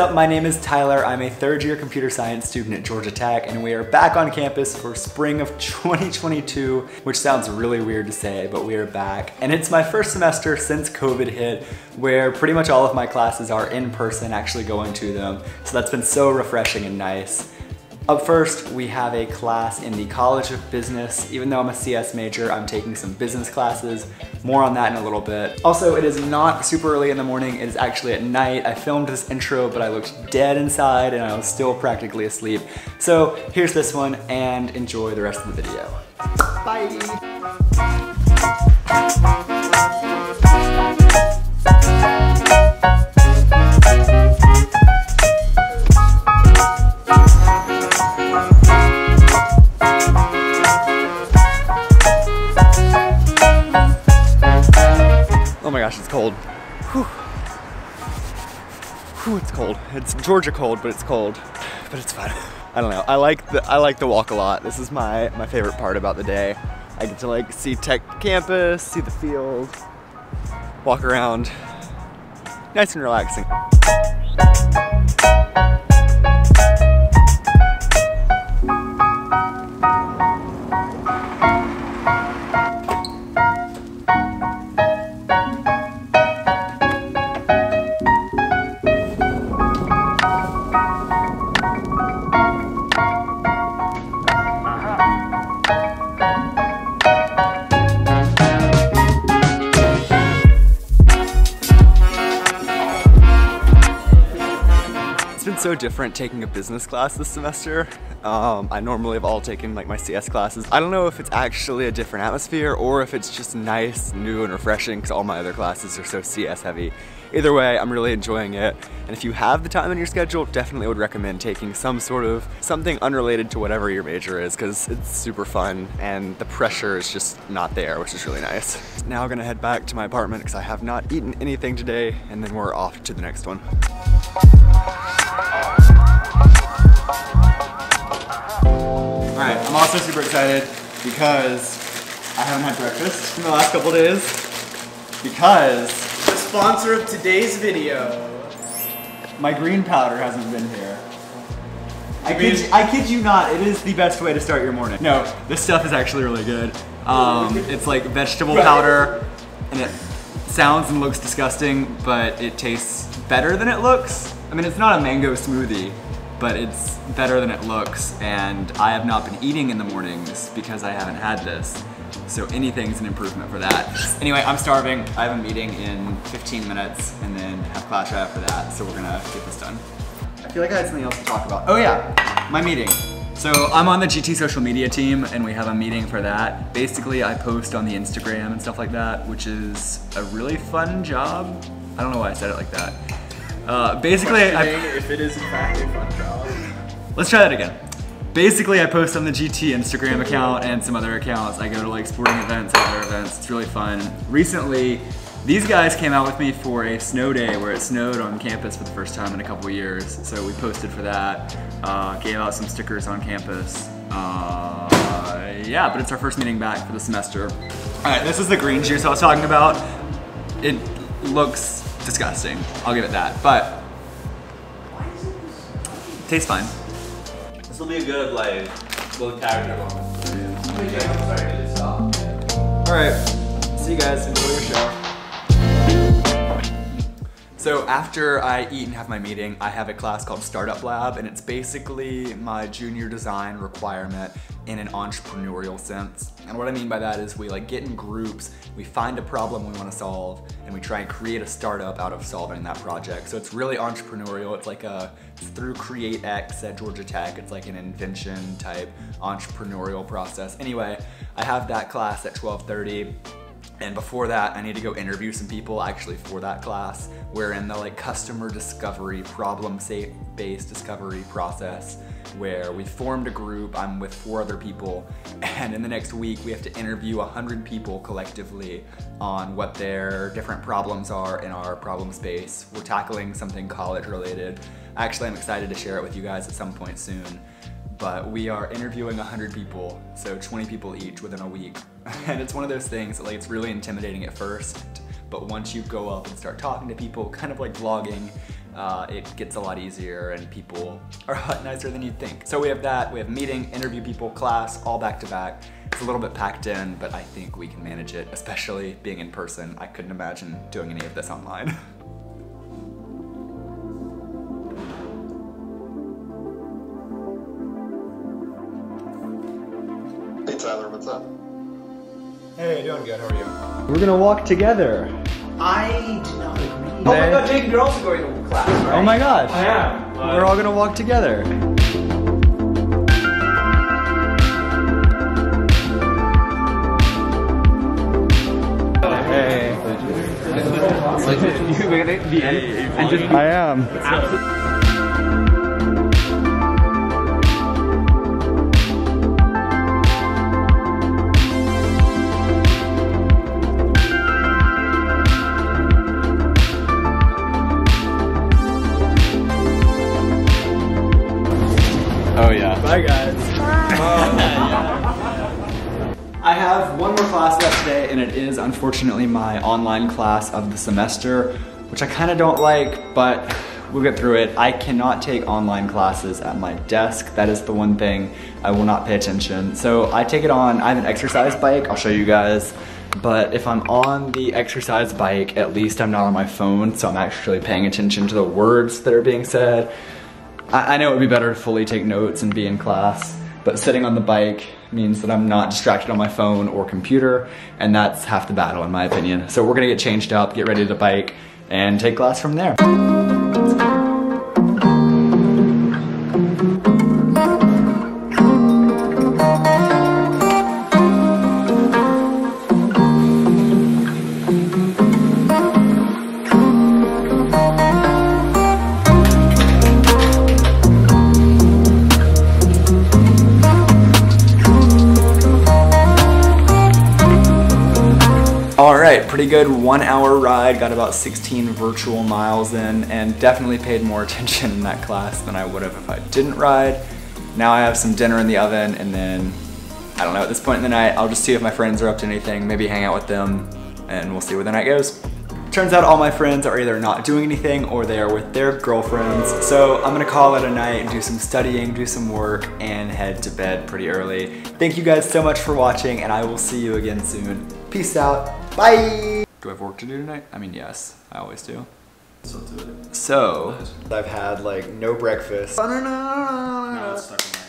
up? My name is Tyler. I'm a third-year computer science student at Georgia Tech, and we are back on campus for spring of 2022, which sounds really weird to say, but we are back. And it's my first semester since COVID hit, where pretty much all of my classes are in person, actually going to them. So that's been so refreshing and nice. Up first, we have a class in the College of Business. Even though I'm a CS major, I'm taking some business classes. More on that in a little bit. Also, it is not super early in the morning. It is actually at night. I filmed this intro, but I looked dead inside and I was still practically asleep. So here's this one and enjoy the rest of the video. Bye. Oh my gosh, it's cold. Whew. Whew, it's cold. It's Georgia cold, but it's cold. But it's fun. I don't know. I like the walk a lot. This is my favorite part about the day. I get to like see Tech campus, see the field, walk around. Nice and relaxing. So different taking a business class this semester. I normally have all taken like my CS classes. I don't know if it's actually a different atmosphere or if it's just nice, new, and refreshing because all my other classes are so CS heavy. Either way, I'm really enjoying it. And if you have the time in your schedule, definitely would recommend taking some sort of something unrelated to whatever your major is because it's super fun and the pressure is just not there, which is really nice. Now I'm gonna head back to my apartment because I have not eaten anything today, and then we're off to the next one. Alright, I'm also super excited because I haven't had breakfast in the last couple days because the sponsor of today's video, my green powder, hasn't been here. I kid you not, it is the best way to start your morning. No, this stuff is actually really good. It's like vegetable powder and it sounds and looks disgusting, but it tastes better than it looks. I mean, it's not a mango smoothie, but it's better than it looks, and I have not been eating in the mornings because I haven't had this. So anything's an improvement for that. Anyway, I'm starving. I have a meeting in 15 minutes and then have class right after that, so we're gonna get this done. I feel like I had something else to talk about. Oh yeah, my meeting. So I'm on the GT social media team and we have a meeting for that. Basically, I post on the Instagram and stuff like that, which is a really fun job. I don't know why I said it like that. Basically, if it is in fact a fun job. Let's try that again. Basically, I post on the GT Instagram account and some other accounts. I go to like sporting events, other events. It's really fun. Recently, these guys came out with me for a snow day where it snowed on campus for the first time in a couple years. So we posted for that. Gave out some stickers on campus. Yeah, but it's our first meeting back for the semester. All right, this is the green juice I was talking about. It looks disgusting, I'll give it that, but it tastes fine. This will be a good like little character moment. Alright, see you guys, enjoy your show. So after I eat and have my meeting, I have a class called Startup Lab, and it's basically my junior design requirement in an entrepreneurial sense. And what I mean by that is we like get in groups, we find a problem we want to solve, and we try and create a startup out of solving that project. So it's really entrepreneurial. It's like it's through CreateX at Georgia Tech. It's like an invention type entrepreneurial process. Anyway, I have that class at 12:30. And before that, I need to go interview some people actually for that class. We're in the like customer discovery, problem-based discovery process where we formed a group, I'm with 4 other people, and in the next week we have to interview 100 people collectively on what their different problems are in our problem space. We're tackling something college-related. Actually, I'm excited to share it with you guys at some point soon. But we are interviewing 100 people, so 20 people each within a week. And it's one of those things that like, it's really intimidating at first, but once you go up and start talking to people, kind of like vlogging, it gets a lot easier and people are a lot nicer than you'd think. So we have that, we have meeting, interview people, class, all back to back. It's a little bit packed in, but I think we can manage it, especially being in person. I couldn't imagine doing any of this online. Hey Tyler, what's up? Hey, doing good, how are you? We're gonna walk together. I do not agree. Oh my god, Jake, you're also going to class, right? Oh my gosh. I am. We're all gonna walk together. Hey. It's like you're gonna be in and just I am. Absolutely. Oh yeah. Bye guys. I have one more class left today and it is unfortunately my online class of the semester, which I kind of don't like, but we'll get through it. I cannot take online classes at my desk. That is the one thing I will not pay attention. So I take it on, I have an exercise bike, I'll show you guys. But if I'm on the exercise bike, at least I'm not on my phone, so I'm actually paying attention to the words that are being said. I know it would be better to fully take notes and be in class, but sitting on the bike means that I'm not distracted on my phone or computer, and that's half the battle in my opinion. So we're gonna get changed up, get ready to bike, and take class from there. Alright, pretty good 1 hour ride, got about 16 virtual miles in, and definitely paid more attention in that class than I would have if I didn't ride. Now I have some dinner in the oven, and then, I don't know, at this point in the night, I'll just see if my friends are up to anything, maybe hang out with them, and we'll see where the night goes. Turns out all my friends are either not doing anything or they are with their girlfriends, so I'm gonna call it a night and do some studying, do some work, and head to bed pretty early. Thank you guys so much for watching, and I will see you again soon. Peace out. Bye! Do I have work to do tonight? I mean, yes. I always do. So, I've had, like, no breakfast. No, it's stuck in my